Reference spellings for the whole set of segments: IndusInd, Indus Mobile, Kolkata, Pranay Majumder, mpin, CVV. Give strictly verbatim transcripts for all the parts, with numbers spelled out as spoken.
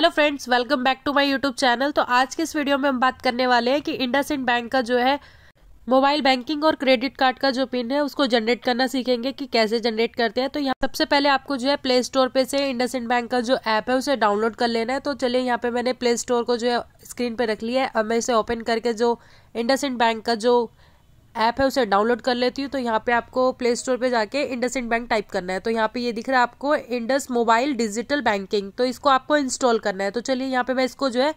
Hello friends, welcome back to my YouTube channel. तो आज के इस वीडियो में हम बात करने वाले हैं कि इंडसइंड बैंक का जो है मोबाइल बैंकिंग और क्रेडिट कार्ड का जो पिन है उसको जनरेट करना सीखेंगे कि कैसे जनरेट करते हैं। तो यहाँ सबसे पहले आपको जो है प्ले स्टोर पे से इंडसइंड बैंक का जो ऐप है उसे डाउनलोड कर लेना है। तो चलिए यहाँ पे मैंने प्ले स्टोर को जो है स्क्रीन पर रख लिया है। अब मैं इसे ओपन करके जो इंडसइंड बैंक का जो ऐप है उसे डाउनलोड कर लेती हूँ। तो यहाँ पे आपको प्ले स्टोर पे जाके इंडसइंड बैंक टाइप करना है। तो यहाँ पे ये दिख रहा है आपको इंडस मोबाइल डिजिटल बैंकिंग, तो इसको आपको इंस्टॉल करना है। तो चलिए यहाँ पे मैं इसको जो है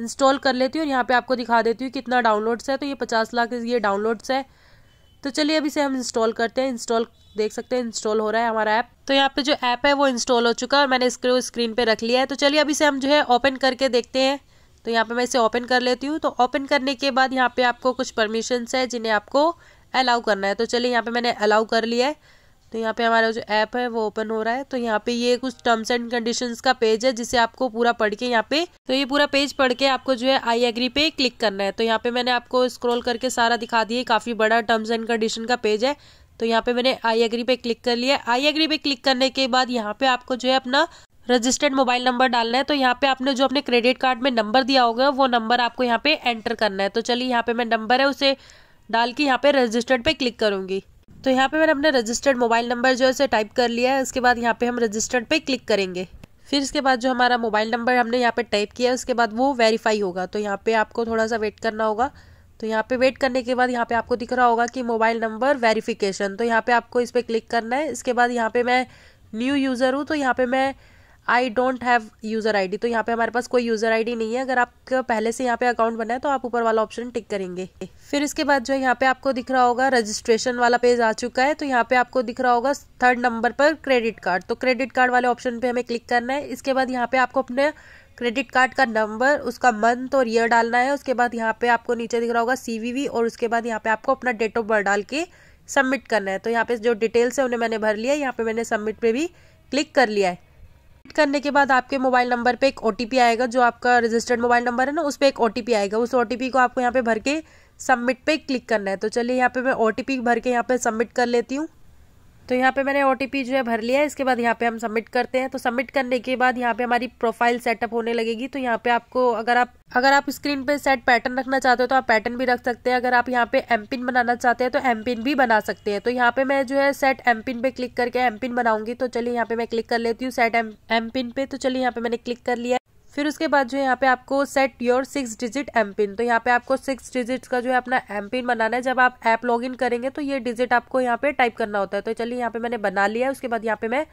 इंस्टॉल कर लेती हूँ और यहाँ पे आपको दिखा देती हूँ कितना डाउनलोड्स है। तो ये पचास लाख ये डाउनलोड्स है। तो चलिए अभी से हम इंस्टॉल करते हैं। इंस्टॉल देख सकते हैं, इंस्टॉल हो रहा है हमारा ऐप। तो यहाँ पे जो ऐप है वो इंस्टॉल हो चुका है और मैंने इसको स्क्रीन पर रख लिया है। तो चलिए अभी से हम जो है ओपन करके देखते हैं। तो यहाँ पे मैं इसे ओपन कर लेती हूँ। तो ओपन करने के बाद यहाँ पे आपको कुछ परमिशंस है जिन्हें आपको अलाउ करना है। तो चलिए यहाँ पे मैंने अलाउ कर लिया है। तो यहाँ पे हमारा जो ऐप है वो ओपन हो रहा है। तो यहाँ पे ये कुछ टर्म्स एंड कंडीशंस का पेज है जिसे आपको पूरा पढ़ के यहाँ पे तो ये पूरा पेज पढ़ के आपको जो है आई एग्री पे क्लिक करना है। तो यहाँ पे मैंने आपको स्क्रॉल करके सारा दिखा दिया, काफी बड़ा टर्म्स एंड कंडीशन का पेज है। तो यहाँ पे मैंने आई एग्री पे क्लिक कर लिया। आई एग्री पे क्लिक करने के बाद यहाँ पे आपको जो है अपना रजिस्टर्ड मोबाइल नंबर डालना है। तो यहाँ पे आपने जो अपने क्रेडिट कार्ड में नंबर दिया होगा वो नंबर आपको यहाँ पे एंटर करना है। तो चलिए यहाँ पे मैं नंबर है उसे डाल के यहाँ पे रजिस्टर्ड पे क्लिक करूँगी। तो यहाँ पे मैंने अपने रजिस्टर्ड मोबाइल नंबर जो है उसे टाइप कर लिया है। उसके बाद यहाँ पे हम रजिस्टर्ड पे क्लिक करेंगे। फिर इसके बाद जो हमारा मोबाइल नंबर हमने यहाँ पे टाइप किया है उसके बाद वो वेरीफाई होगा। तो यहाँ पे आपको थोड़ा सा वेट करना होगा। तो यहाँ पे वेट करने के बाद यहाँ पे आपको दिख रहा होगा कि मोबाइल नंबर वेरीफिकेशन। तो यहाँ पे आपको इस पर क्लिक करना है। इसके बाद यहाँ पे मैं न्यू यूज़र हूँ, तो यहाँ पे मैं I don't have user ID. तो यहाँ पे हमारे पास कोई यूज़र आईडी नहीं है। अगर आपका पहले से यहाँ पे अकाउंट बना है तो आप ऊपर वाला ऑप्शन टिक करेंगे। फिर इसके बाद जो है यहाँ पे आपको दिख रहा होगा रजिस्ट्रेशन वाला पेज आ चुका है। तो यहाँ पे आपको दिख रहा होगा थर्ड नंबर पर क्रेडिट कार्ड। तो क्रेडिट कार्ड वाले ऑप्शन पे हमें क्लिक करना है। इसके बाद यहाँ पे आपको अपने क्रेडिट कार्ड का नंबर, उसका मंथ और ईयर डालना है। उसके बाद यहाँ पे आपको नीचे दिख रहा होगा सी वी वी और उसके बाद यहाँ पे आपको अपना डेट ऑफ बर्थ डाल के सबमिट करना है। तो यहाँ पे जो डिटेल्स है उन्हें मैंने भर लिया है। यहाँ पे मैंने सबमिट पे भी क्लिक कर लिया है। करने के बाद आपके मोबाइल नंबर पे एक ओ टी पी आएगा, जो आपका रजिस्टर्ड मोबाइल नंबर है ना उस पे एक ओ टी पी आएगा। उस ओ टी पी को आपको यहाँ पे भर के सबमिट पे क्लिक करना है। तो चलिए यहाँ पे मैं ओ टी पी भर के यहाँ पे सबमिट कर लेती हूँ। तो यहाँ पे मैंने ओ टी पी जो है भर लिया है। इसके बाद यहाँ पे हम सबमिट करते हैं। तो सबमिट करने के बाद यहाँ पे हमारी प्रोफाइल सेटअप होने लगेगी। तो यहाँ पे आपको अगर आप अगर आप स्क्रीन पे सेट पैटर्न रखना चाहते हो तो आप पैटर्न भी रख सकते हैं। अगर आप यहाँ पे एम पिन बनाना चाहते हैं तो एम पिन भी बना सकते हैं। तो यहाँ पे मैं जो है सेट एम पिन पे क्लिक करके एम पिन बनाऊंगी। तो चलिए यहाँ पे मैं क्लिक कर लेती हूँ सेट एम पिन पे। तो चलिए यहाँ पे मैंने क्लिक कर लिया। फिर उसके बाद जो है यहाँ पे आपको set your six digit M pin. तो यहाँ पे आपको सिक्स डिजिट का जो है अपना एम पिन बनाना है। जब आप ऐप लॉगिन करेंगे तो ये डिजिट आपको यहाँ पे टाइप करना होता है। तो चलिए यहाँ पे मैंने बना लिया है। उसके बाद यहाँ पे मैं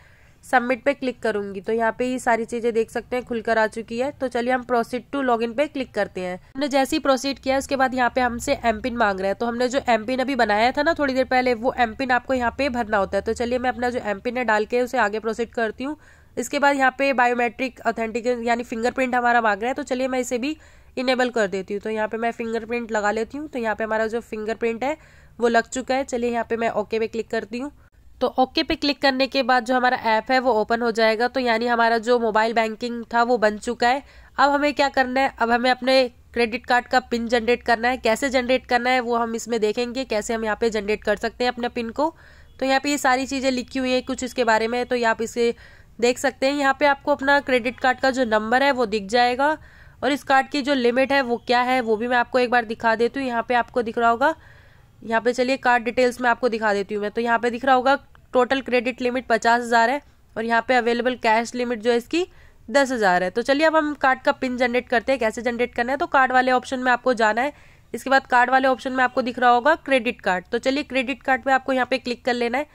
सबमिट पे क्लिक करूंगी। तो यहाँ पे ये सारी चीजें देख सकते हैं खुलकर आ चुकी है। तो चलिए हम प्रोसीड टू लॉगिन पे क्लिक करते हैं। हमने जैसे ही प्रोसीड किया उसके बाद यहाँ पे हमसे एम पिन मांग रहा है। तो हमने जो एम पिन अभी बनाया था ना थोड़ी देर पहले, वो एम पिन आपको यहाँ पे भरना होता है। तो चलिए मैं अपना जो एम पिन है डाल के उसे आगे प्रोसीड करती हूँ। इसके बाद यहाँ पे बायोमेट्रिक ऑथेंटिकेशन यानी फिंगरप्रिंट हमारा मांग रहा है। तो चलिए मैं इसे भी इनेबल कर देती हूँ। तो यहाँ पे मैं फिंगरप्रिंट लगा लेती हूँ। तो यहाँ पे हमारा जो फिंगरप्रिंट है वो लग चुका है। चलिए यहाँ पे मैं ओके पे क्लिक करती हूँ। तो ओके पे क्लिक करने के बाद जो हमारा ऐप है वो ओपन हो जाएगा। तो यानी हमारा जो मोबाइल बैंकिंग था वो बन चुका है। अब हमें क्या करना है, अब हमें अपने क्रेडिट कार्ड का पिन जनरेट करना है। कैसे जनरेट करना है वो हम इसमें देखेंगे, कैसे हम यहाँ पे जनरेट कर सकते हैं अपने पिन को। तो यहाँ पे ये सारी चीज़ें लिखी हुई है कुछ इसके बारे में, तो आप इसे देख सकते हैं। यहाँ पे आपको अपना क्रेडिट कार्ड का जो नंबर है वो दिख जाएगा और इस कार्ड की जो लिमिट है वो क्या है वो भी मैं आपको एक बार दिखा देती हूँ। यहाँ पे आपको दिख रहा होगा, यहाँ पे चलिए कार्ड डिटेल्स में आपको दिखा देती हूँ मैं। तो यहाँ पे दिख रहा होगा टोटल क्रेडिट लिमिट पचास हज़ार है और यहाँ पे अवेलेबल कैश लिमिट जो है इसकी दस हज़ार है। तो चलिए अब हम कार्ड का पिन जनरेट करते हैं। कैसे जनरेट करना है, तो कार्ड वाले ऑप्शन में आपको जाना है। इसके बाद कार्ड वाले ऑप्शन में आपको दिख रहा होगा क्रेडिट कार्ड। तो चलिए क्रेडिट कार्ड पर आपको यहाँ पे क्लिक कर लेना है।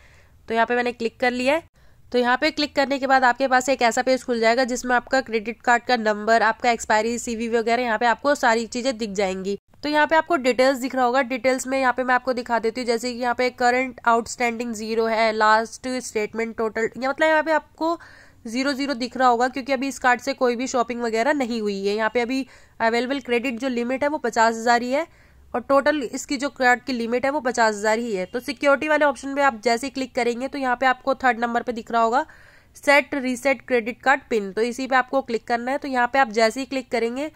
तो यहाँ पे मैंने क्लिक कर लिया है। तो यहाँ पे क्लिक करने के बाद आपके पास एक ऐसा पेज खुल जाएगा जिसमें आपका क्रेडिट कार्ड का नंबर, आपका एक्सपायरी, सी वी वी वगैरह यहाँ पे आपको सारी चीजें दिख जाएंगी। तो यहाँ पे आपको डिटेल्स दिख रहा होगा। डिटेल्स में यहाँ पे मैं आपको दिखा देती हूँ, जैसे कि यहाँ पे करंट आउटस्टैंडिंग जीरो है, लास्ट स्टेटमेंट टोटल, या मतलब यहाँ पे आपको जीरो जीरो दिख रहा होगा क्योंकि अभी इस कार्ड से कोई भी शॉपिंग वगैरह नहीं हुई है। यहाँ पे अभी अवेलेबल क्रेडिट जो लिमिट है वो पचास हज़ार ही है और टोटल इसकी जो कार्ड की लिमिट है वो पचास हज़ार ही है। तो सिक्योरिटी वाले ऑप्शन पे आप जैसे ही क्लिक करेंगे तो यहाँ पे आपको थर्ड नंबर पे दिख रहा होगा set reset credit card pin. तो इसी पे आपको क्लिक करना है। तो यहाँ पे आप जैसे ही क्लिक करेंगे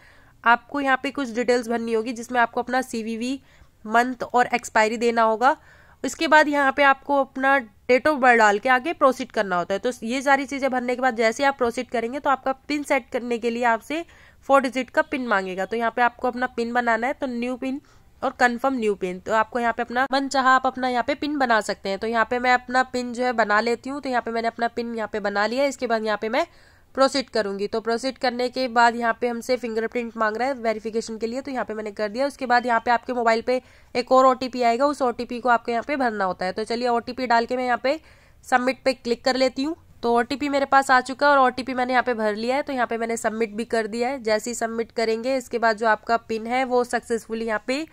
आपको यहाँ पे कुछ डिटेल्स भरनी होगी जिसमें आपको अपना सी वी वी, मंथ और एक्सपायरी देना होगा। इसके बाद यहाँ पर आपको अपना डेट ऑफ बर्थ डाल के आगे प्रोसीड करना होता है। तो ये सारी चीजें भरने के बाद जैसे आप प्रोसीड करेंगे तो आपका पिन सेट करने के लिए आपसे फोर डिजिट का पिन मांगेगा। तो यहाँ पे आपको अपना पिन बनाना है, तो न्यू पिन और कंफर्म न्यू पिन। तो आपको यहाँ पे अपना मन चाहा आप अपना यहाँ पे पिन बना सकते हैं। तो यहाँ पे मैं अपना पिन जो है बना लेती हूँ। तो यहाँ पे मैंने अपना पिन यहाँ पे बना लिया। इसके बाद यहाँ पे मैं प्रोसीड करूंगी। तो प्रोसीड करने के बाद यहाँ पे हमसे फिंगरप्रिंट मांग रहा है वेरिफिकेशन के लिए, तो यहाँ पे मैंने कर दिया। उसके बाद यहाँ पे आपके मोबाइल पे एक और ओटीपी आएगा, उस ओटीपी को आपको यहाँ पे भरना होता है। तो चलिए ओटीपी डाल के मैं यहाँ पे सबमिट पे क्लिक कर लेती हूँ। तो ओटीपी मेरे पास आ चुका है और ओटीपी मैंने यहाँ पे भर लिया है। तो यहाँ पे मैंने सबमिट भी कर दिया है। जैसे ही सबमिट करेंगे इसके बाद जो आपका पिन है वो सक्सेसफुली यहाँ पे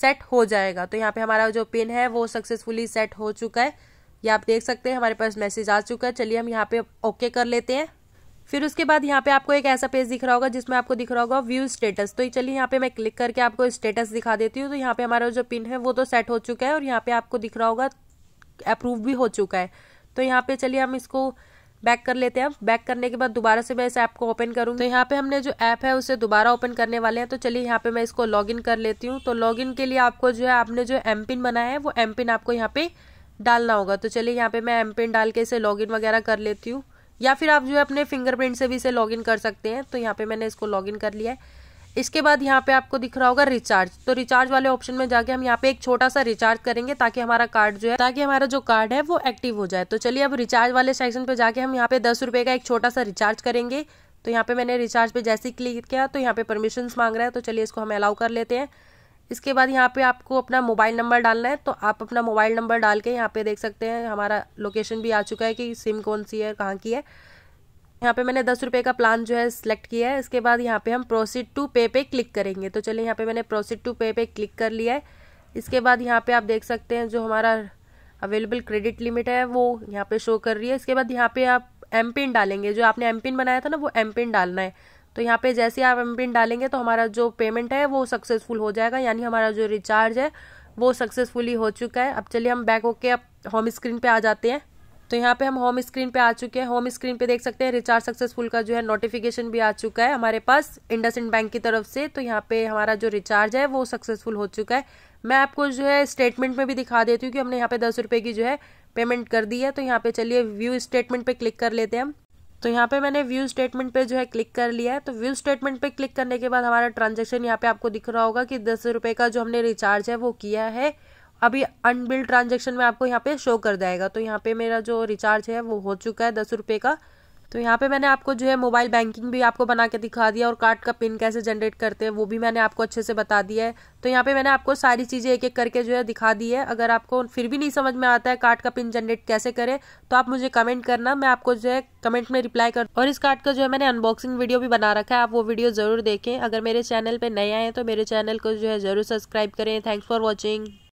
सेट हो जाएगा। तो यहाँ पे हमारा जो पिन है वो सक्सेसफुली सेट हो चुका है। ये आप देख सकते हैं हमारे पास मैसेज आ चुका है। चलिए हम यहाँ पे ओके कर लेते हैं। फिर उसके बाद यहाँ पे आपको एक ऐसा पेज दिख रहा होगा जिसमें आपको दिख रहा होगा व्यू स्टेटस। तो चलिए यहाँ पे मैं क्लिक करके आपको स्टेटस दिखा देती हूँ। तो यहाँ पे हमारा जो पिन है वो तो सेट हो चुका है और यहाँ पे आपको दिख रहा होगा अप्रूव भी हो चुका है। तो यहाँ पे चलिए हम इसको बैक कर लेते हैं। बैक करने के बाद दोबारा से मैं इस ऐप को ओपन करूँगी। तो यहाँ पे हमने जो ऐप है उसे दोबारा ओपन करने वाले हैं। तो चलिए यहाँ पे मैं इसको लॉग इन कर लेती हूँ। तो लॉग इन के लिए आपको जो है आपने जो एम पिन बनाया है वो एम पिन आपको यहाँ पे डालना होगा। तो चलिए यहाँ पे मैं एम पिन डाल के इसे लॉग इन वगैरह कर लेती हूँ, या फिर आप जो है अपने फिंगरप्रिंट से भी इसे लॉगिन कर सकते हैं। तो यहाँ पे मैंने इसको लॉगिन कर लिया है। इसके बाद यहाँ पे आपको दिख रहा होगा रिचार्ज। तो रिचार्ज वाले ऑप्शन में जाके हम यहाँ पे एक छोटा सा रिचार्ज करेंगे ताकि हमारा कार्ड जो है ताकि हमारा जो कार्ड है वो एक्टिव हो जाए। तो चलिए अब रिचार्ज वाले सेक्शन पे जाके हम यहाँ पे दस रुपये का एक छोटा सा रिचार्ज करेंगे। तो यहाँ पे मैंने रिचार्ज पे जैसे ही क्लिक किया तो यहाँ पे परमिशंस मांग रहा है। तो चलिए इसको हम अलाउ कर लेते हैं। इसके बाद यहाँ पे आपको अपना मोबाइल नंबर डालना है। तो आप अपना मोबाइल नंबर डाल के यहाँ पे देख सकते हैं हमारा लोकेशन भी आ चुका है कि सिम कौन सी है, कहाँ की है। यहाँ पे मैंने दस रुपये का प्लान जो है सिलेक्ट किया है। इसके बाद यहाँ पे हम प्रोसीड टू पे पे क्लिक करेंगे। तो चलिए यहाँ पे मैंने प्रोसीड टू पे पे क्लिक कर लिया है। इसके बाद यहाँ पे आप देख सकते हैं जो हमारा अवेलेबल क्रेडिट लिमिट है वो यहाँ पे शो कर रही है। इसके बाद यहाँ पे आप एम पिन डालेंगे, जो आपने एम पिन बनाया था ना वो एम पिन डालना है। तो यहाँ पे जैसे आप एम पिन डालेंगे तो हमारा जो पेमेंट है वो सक्सेसफुल हो जाएगा, यानी हमारा जो रिचार्ज है वो सक्सेसफुली हो चुका है। अब चलिए हम बैक होके अब होम स्क्रीन पे आ जाते हैं। तो यहाँ पे हम होम स्क्रीन पे आ चुके हैं। होम स्क्रीन पे देख सकते हैं रिचार्ज सक्सेसफुल का जो है नोटिफिकेशन भी आ चुका है हमारे पास इंडसइंड बैंक की तरफ से। तो यहाँ पे हमारा जो रिचार्ज है वो सक्सेसफुल हो चुका है। मैं आपको जो है स्टेटमेंट में भी दिखा देती हूँ कि हमने यहाँ पे दस रुपये की जो है पेमेंट कर दी है। तो यहाँ पे चलिए व्यू स्टेटमेंट पे क्लिक कर लेते हैं हम। तो यहाँ पे मैंने व्यू स्टेटमेंट पे जो है क्लिक कर लिया है। तो व्यू स्टेटमेंट पे क्लिक करने के बाद हमारा ट्रांजेक्शन यहाँ पे आपको दिख रहा होगा कि दस रुपये का जो हमने रिचार्ज है वो किया है। अभी अनबिल्ड ट्रांजेक्शन में आपको यहाँ पे शो कर जाएगा। तो यहाँ पे मेरा जो रिचार्ज है वो हो चुका है दस रुपये का। तो यहाँ पे मैंने आपको जो है मोबाइल बैंकिंग भी आपको बना के दिखा दिया और कार्ड का पिन कैसे जनरेट करते हैं वो भी मैंने आपको अच्छे से बता दिया है। तो यहाँ पे मैंने आपको सारी चीज़ें एक एक करके जो है दिखा दी है। अगर आपको फिर भी नहीं समझ में आता है कार्ड का पिन जनरेट कैसे करें तो आप मुझे कमेंट करना, मैं आपको जो है कमेंट में रिप्लाई कर। और इस कार्ड का जो है मैंने अनबॉक्सिंग वीडियो भी बना रखा है, आप वो वीडियो ज़रूर देखें। अगर मेरे चैनल पर नए आए हैं तो मेरे चैनल को जो है ज़रूर सब्सक्राइब करें। Thanks for watching.